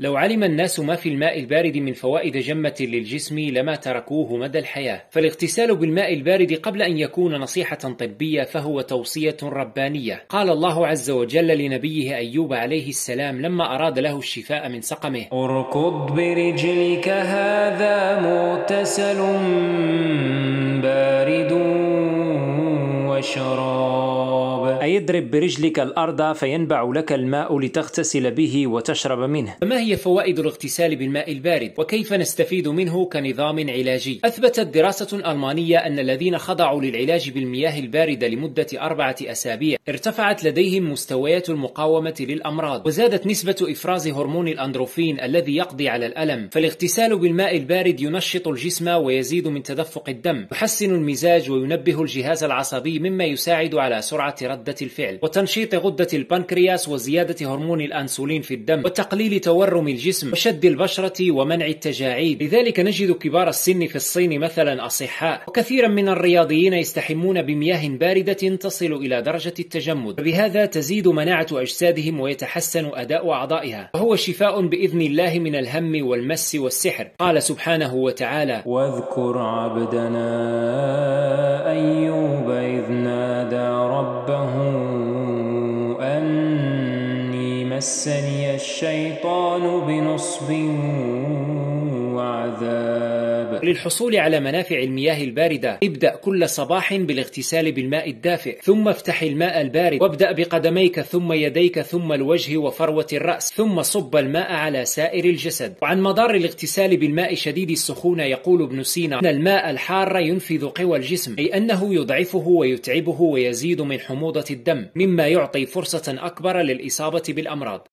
لو علم الناس ما في الماء البارد من فوائد جمة للجسم لما تركوه مدى الحياة. فالاغتسال بالماء البارد قبل أن يكون نصيحة طبية فهو توصية ربانية. قال الله عز وجل لنبيه أيوب عليه السلام لما أراد له الشفاء من سقمه: اركض برجلك هذا مغتسل بارد وشراب، أي اضرب برجلك الأرض فينبع لك الماء لتغتسل به وتشرب منه. فما هي فوائد الاغتسال بالماء البارد وكيف نستفيد منه كنظام علاجي؟ أثبتت دراسة ألمانية أن الذين خضعوا للعلاج بالمياه الباردة لمدة 4 أسابيع ارتفعت لديهم مستويات المقاومة للأمراض وزادت نسبة إفراز هرمون الأندروفين الذي يقضي على الألم. فالاغتسال بالماء البارد ينشط الجسم ويزيد من تدفق الدم، يحسن المزاج وينبه الجهاز العصبي مما يساعد على سرعة ردة الفعل وتنشيط غدة البنكرياس وزيادة هرمون الأنسولين في الدم وتقليل تورم الجسم وشد البشرة ومنع التجاعيد. لذلك نجد كبار السن في الصين مثلا أصحاء وكثيرا من الرياضيين يستحمون بمياه باردة تصل إلى درجة التجمد، وبهذا تزيد مناعة أجسادهم ويتحسن أداء أعضائها، وهو شفاء بإذن الله من الهم والمس والسحر. قال سبحانه وتعالى: واذكر عبدنا أيوب إذ نادى ربه أني مسني الشيطان بنصب وعذاب. للحصول على منافع المياه الباردة ابدأ كل صباح بالاغتسال بالماء الدافئ، ثم افتح الماء البارد وابدأ بقدميك ثم يديك ثم الوجه وفروة الرأس، ثم صب الماء على سائر الجسد. وعن مضار الاغتسال بالماء شديد السخونة يقول ابن سينا: أن الماء الحار ينفذ قوى الجسم، أي أنه يضعفه ويتعبه ويزيد من حموضة الدم مما يعطي فرصة أكبر للإصابة بالأمراض.